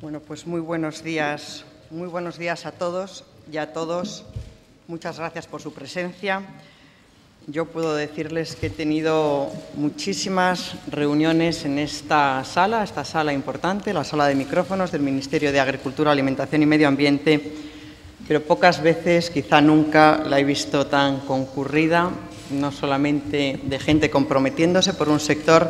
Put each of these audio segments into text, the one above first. Bueno, pues muy buenos días a todos y a todas. Muchas gracias por su presencia. Yo puedo decirles que he tenido muchísimas reuniones en esta sala importante, la sala de micrófonos del Ministerio de Agricultura, Alimentación y Medio Ambiente, pero pocas veces, quizá nunca, la he visto tan concurrida, no solamente de gente comprometiéndose por un sector,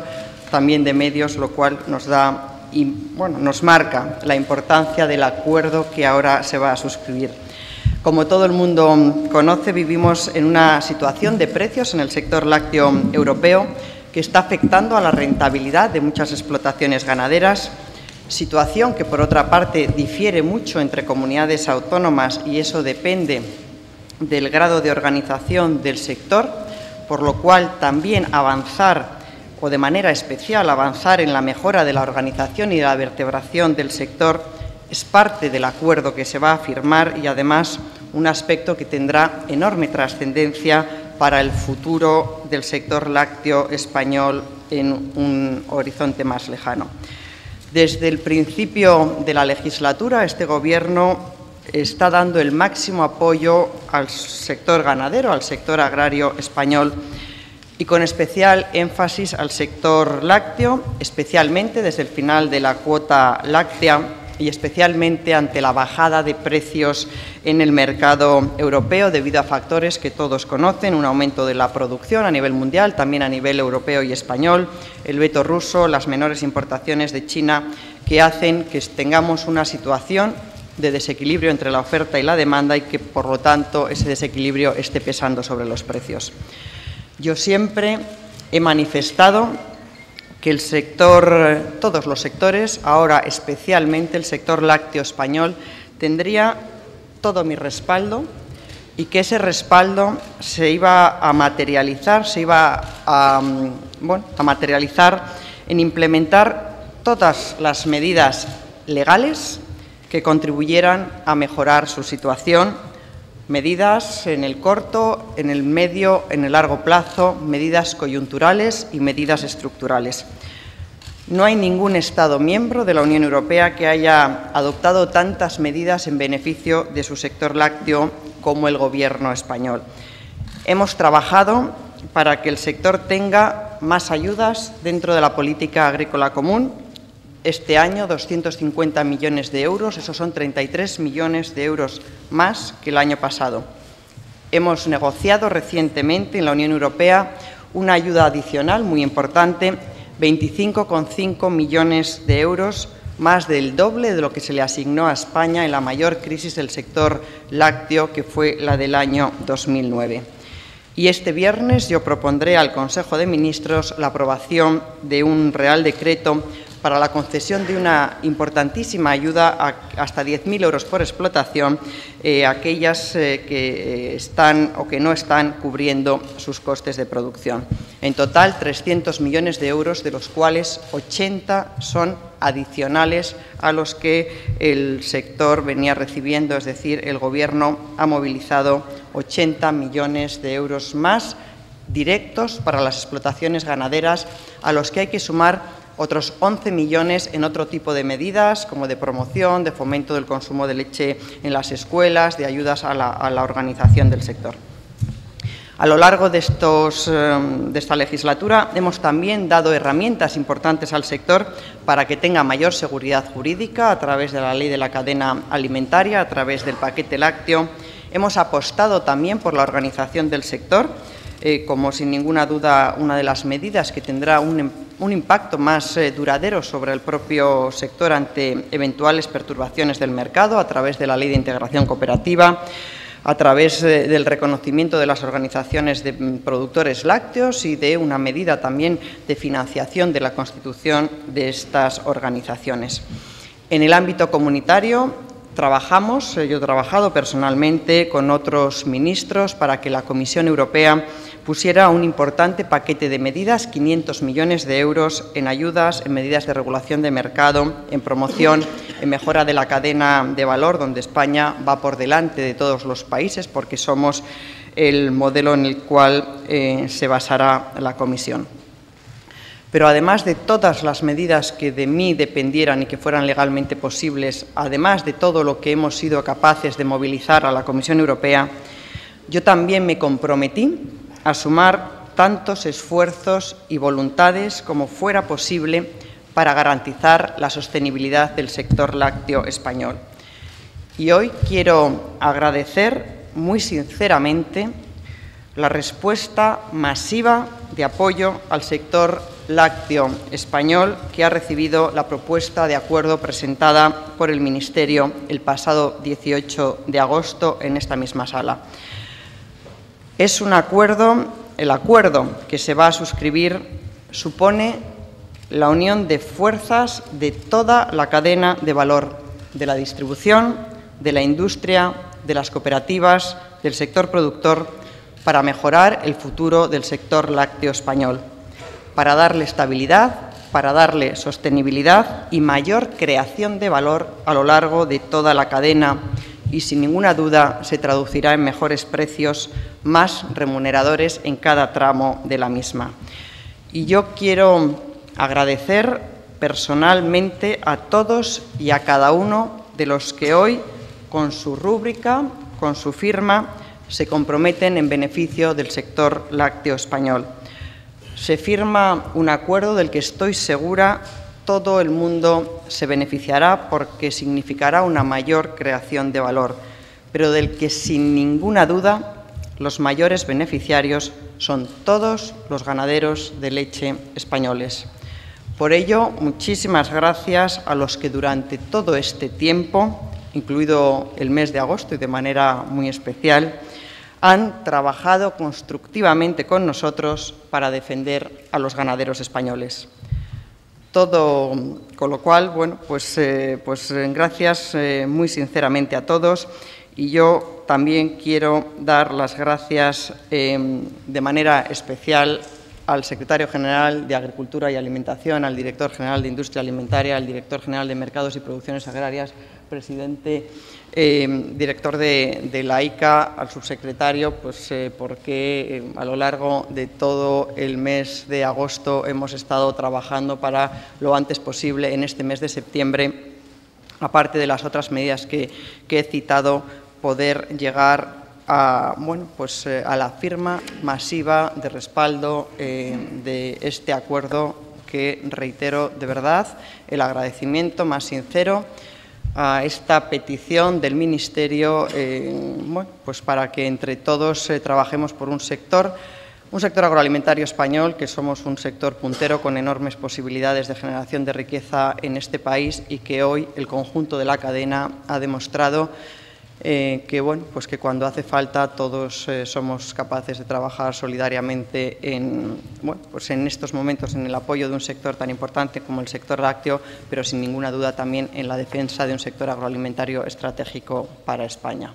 también de medios, lo cual nos da y, bueno, nos marca la importancia del acuerdo que ahora se va a suscribir. Como todo el mundo conoce, vivimos en una situación de precios en el sector lácteo europeo que está afectando a la rentabilidad de muchas explotaciones ganaderas, situación que, por otra parte, difiere mucho entre comunidades autónomas y eso depende del grado de organización del sector, por lo cual también avanzar, o de manera especial avanzar en la mejora de la organización y la vertebración del sector es parte del acuerdo que se va a firmar y, además, un aspecto que tendrá enorme trascendencia para el futuro del sector lácteo español en un horizonte más lejano. Desde el principio de la legislatura, este Gobierno está dando el máximo apoyo al sector ganadero, al sector agrario español y con especial énfasis al sector lácteo, especialmente desde el final de la cuota láctea y especialmente ante la bajada de precios en el mercado europeo debido a factores que todos conocen, un aumento de la producción a nivel mundial, también a nivel europeo y español, el veto ruso, las menores importaciones de China, que hacen que tengamos una situación de desequilibrio entre la oferta y la demanda y que, por lo tanto, ese desequilibrio esté pesando sobre los precios. Yo siempre he manifestado que el sector, todos los sectores, ahora especialmente el sector lácteo español, tendría todo mi respaldo y que ese respaldo se iba a materializar, en implementar todas las medidas legales que contribuyeran a mejorar su situación, medidas en el corto, en el medio, en el largo plazo, medidas coyunturales y medidas estructurales. No hay ningún Estado miembro de la Unión Europea que haya adoptado tantas medidas en beneficio de su sector lácteo como el Gobierno español. Hemos trabajado para que el sector tenga más ayudas dentro de la política agrícola común. Este año, 250 millones de euros, esos son 33 millones de euros más que el año pasado. Hemos negociado recientemente en la Unión Europea una ayuda adicional muy importante, 25,5 millones de euros, más del doble de lo que se le asignó a España en la mayor crisis del sector lácteo, que fue la del año 2009. Y este viernes yo propondré al Consejo de Ministros la aprobación de un Real Decreto para la concesión de una importantísima ayuda hasta 10.000 euros por explotación a aquellas que están o que no están cubriendo sus costes de producción. En total, 300 millones de euros, de los cuales 80 son adicionales a los que el sector venía recibiendo, es decir, el Gobierno ha movilizado 80 millones de euros más directos para las explotaciones ganaderas, a los que hay que sumar otros 11 millones en otro tipo de medidas, como de promoción, de fomento del consumo de leche en las escuelas, de ayudas a la organización del sector. A lo largo de esta legislatura hemos también dado herramientas importantes al sector para que tenga mayor seguridad jurídica a través de la Ley de la Cadena Alimentaria, a través del paquete lácteo. Hemos apostado también por la organización del sector, como sin ninguna duda una de las medidas que tendrá un impacto más duradero sobre el propio sector ante eventuales perturbaciones del mercado, a través de la Ley de Integración Cooperativa, a través del reconocimiento de las organizaciones de productores lácteos y de una medida también de financiación de la constitución de estas organizaciones. En el ámbito comunitario trabajamos, yo he trabajado personalmente con otros ministros para que la Comisión Europea pusiera un importante paquete de medidas, 500 millones de euros en ayudas, en medidas de regulación de mercado, en promoción, en mejora de la cadena de valor, donde España va por delante de todos los países porque somos el modelo en el cual se basará la Comisión. Pero además de todas las medidas que de mí dependieran y que fueran legalmente posibles, además de todo lo que hemos sido capaces de movilizar a la Comisión Europea, yo también me comprometí a sumar tantos esfuerzos y voluntades como fuera posible para garantizar la sostenibilidad del sector lácteo español. Y hoy quiero agradecer muy sinceramente la respuesta masiva de apoyo al sector lácteo español que ha recibido la propuesta de acuerdo presentada por el Ministerio el pasado 18 de agosto en esta misma sala. Es un acuerdo, el acuerdo que se va a suscribir supone la unión de fuerzas de toda la cadena de valor de la distribución, de la industria, de las cooperativas, del sector productor, para mejorar el futuro del sector lácteo español, para darle estabilidad, para darle sostenibilidad y mayor creación de valor a lo largo de toda la cadena y, sin ninguna duda, se traducirá en mejores precios más remuneradores en cada tramo de la misma. Y yo quiero agradecer personalmente a todos y a cada uno de los que hoy, con su rúbrica, con su firma, se comprometen en beneficio del sector lácteo español. Se firma un acuerdo del que estoy segura todo el mundo se beneficiará porque significará una mayor creación de valor, pero del que sin ninguna duda los mayores beneficiarios son todos los ganaderos de leche españoles. Por ello, muchísimas gracias a los que durante todo este tiempo, incluido el mes de agosto y de manera muy especial, han trabajado constructivamente con nosotros para defender a los ganaderos españoles. Todo con lo cual, bueno, pues gracias muy sinceramente a todos, y yo también quiero dar las gracias de manera especial al secretario general de Agricultura y Alimentación, al director general de Industria Alimentaria, al director general de Mercados y Producciones Agrarias, presidente, director de la AICA, al subsecretario, pues porque a lo largo de todo el mes de agosto hemos estado trabajando para lo antes posible en este mes de septiembre, aparte de las otras medidas que he citado, poder llegar a, bueno, pues, a la firma masiva de respaldo de este acuerdo que reitero de verdad el agradecimiento más sincero a esta petición del Ministerio, bueno, pues para que entre todos trabajemos por un sector agroalimentario español, que somos un sector puntero con enormes posibilidades de generación de riqueza en este país y que hoy el conjunto de la cadena ha demostrado que, bueno, pues que cuando hace falta todos somos capaces de trabajar solidariamente en, bueno, pues en estos momentos en el apoyo de un sector tan importante como el sector lácteo, pero sin ninguna duda también en la defensa de un sector agroalimentario estratégico para España.